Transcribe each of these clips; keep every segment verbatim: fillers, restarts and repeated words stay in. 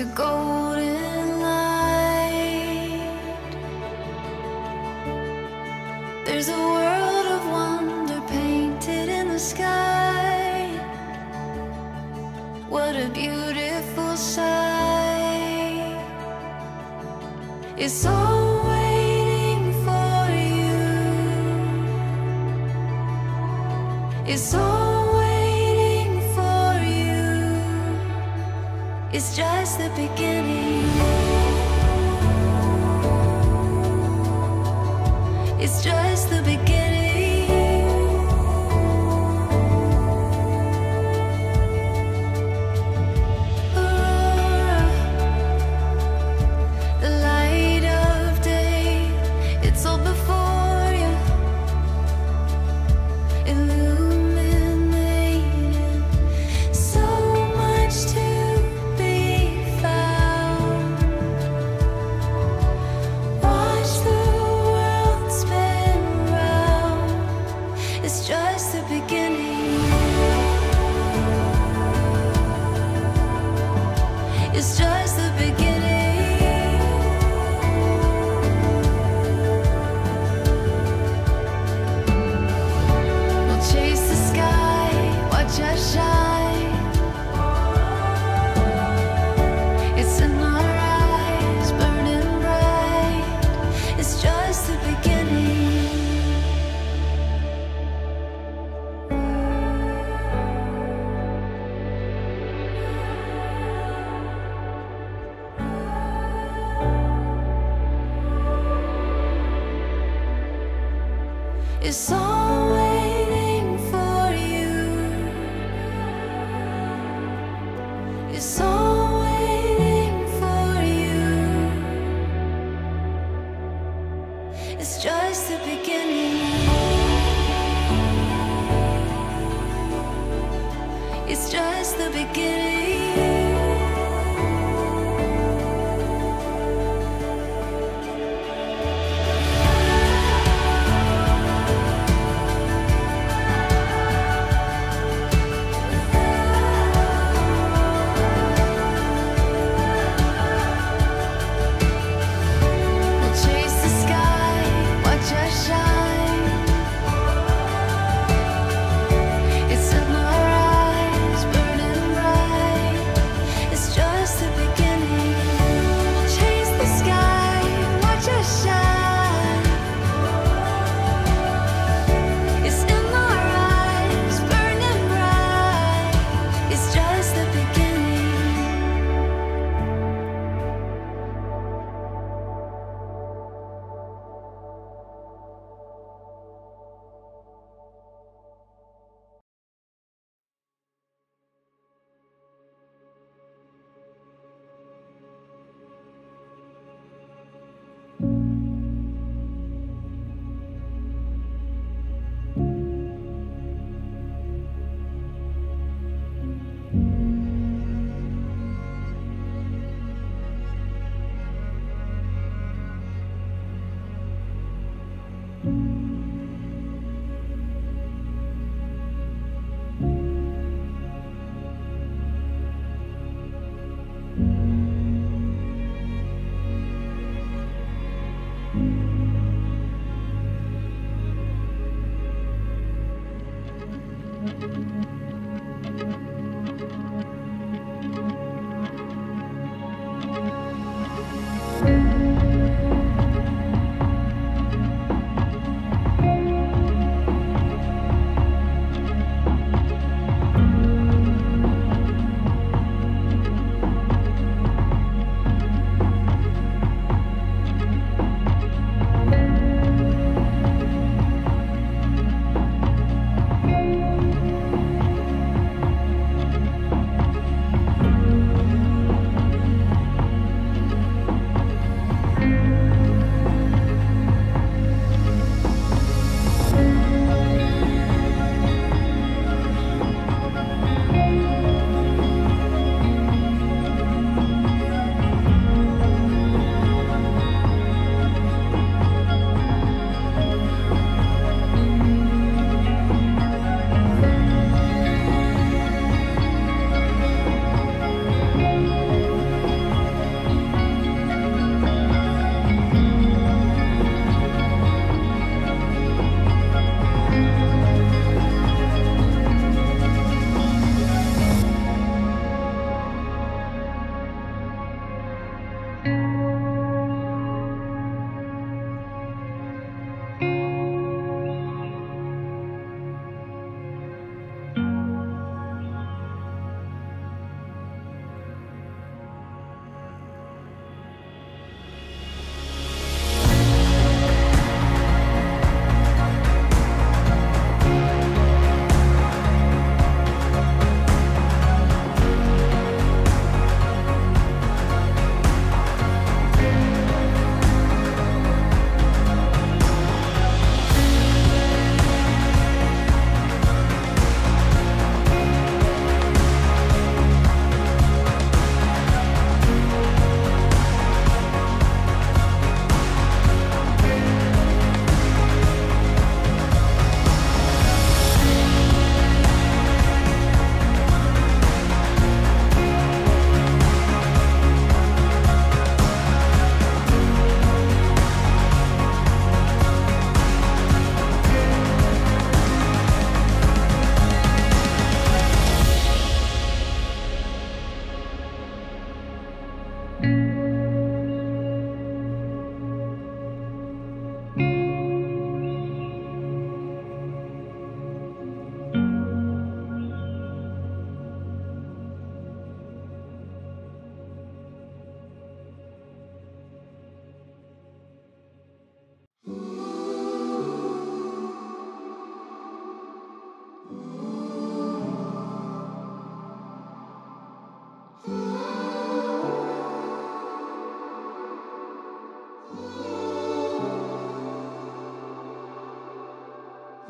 a golden light. There's a world of wonder painted in the sky. What a beautiful sight. It's all waiting for you. It's all It's just the beginning. It's just the beginning. Oh, the light of day, it's all before you, illuminating so much to It's just the beginning. We'll chase the sky, watch us shine. It's in our eyes, burning bright. It's just the beginning. It's all waiting for you. It's all waiting for you. It's just the beginning. It's just the beginning.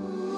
You.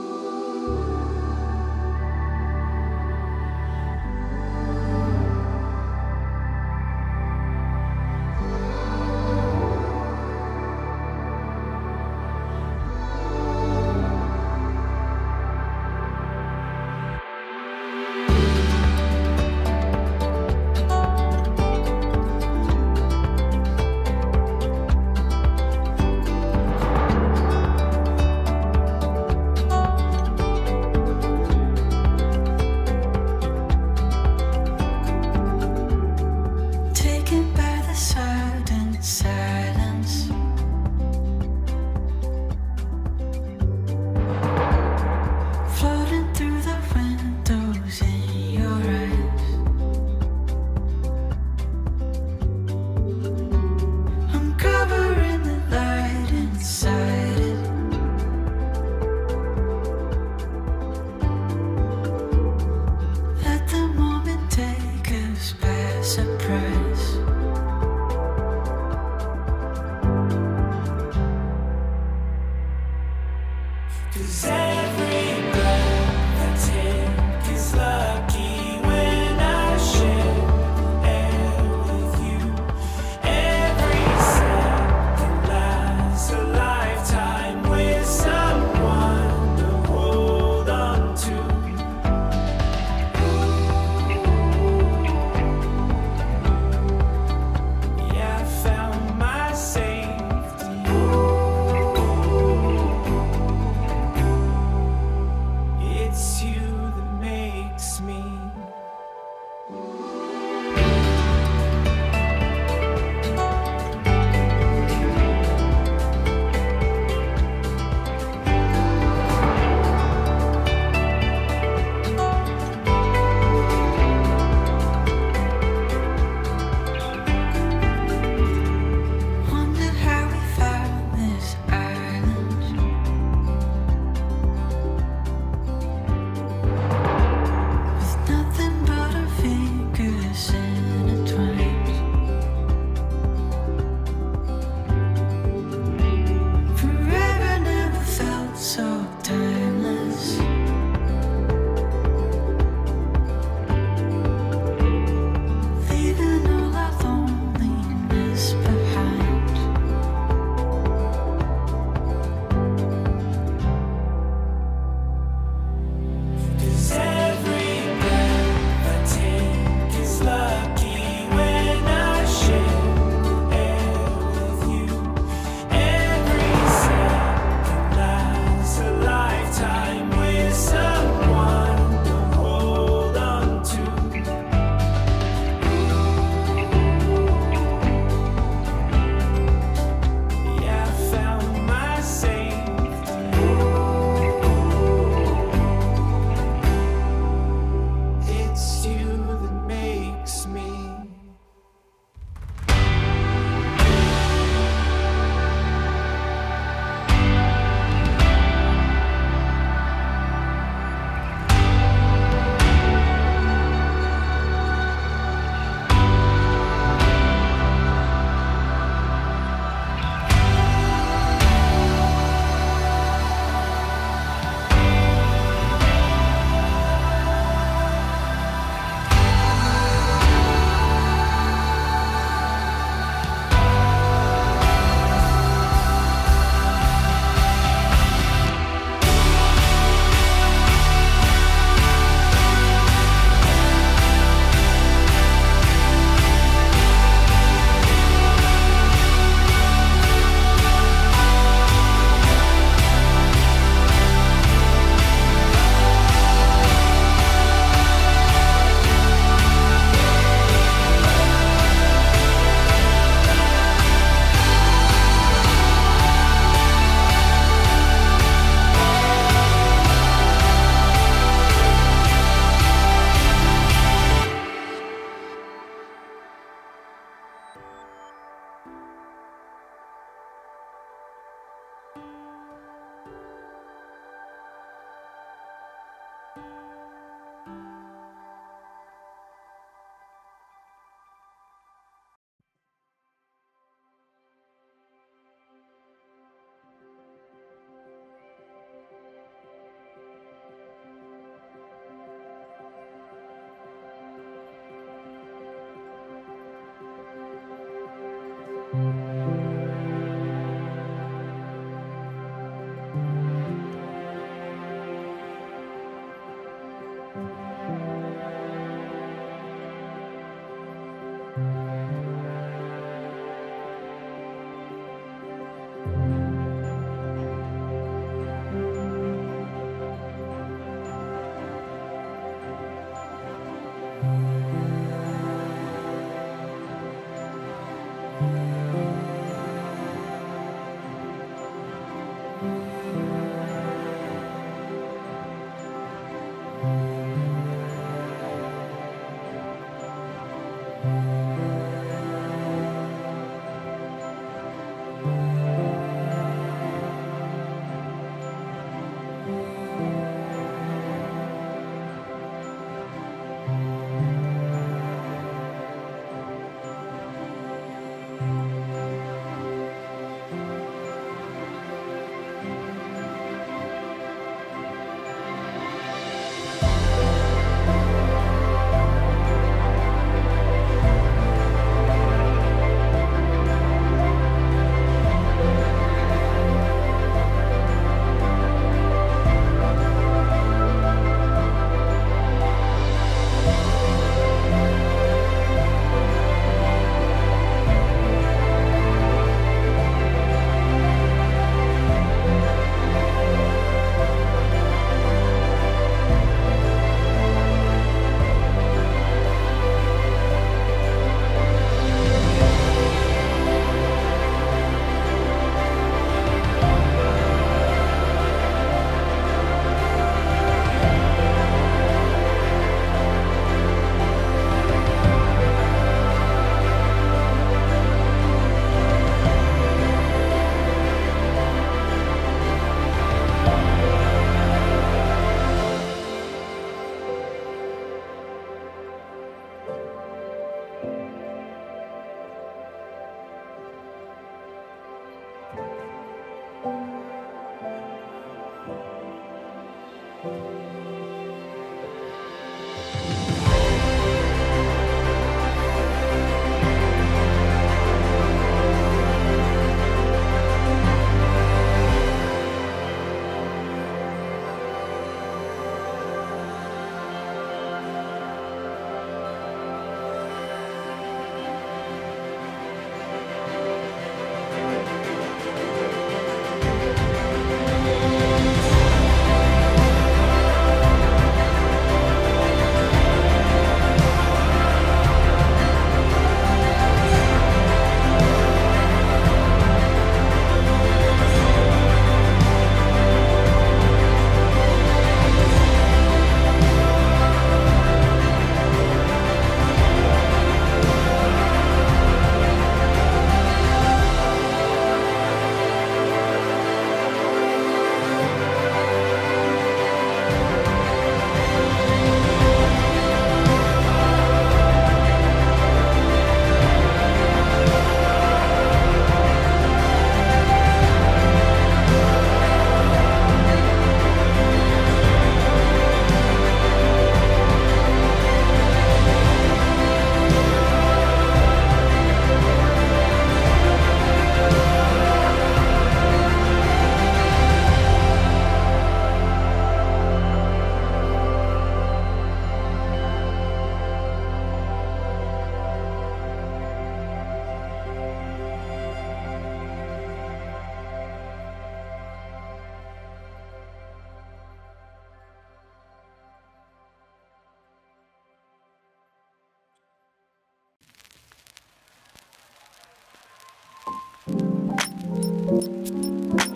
Music.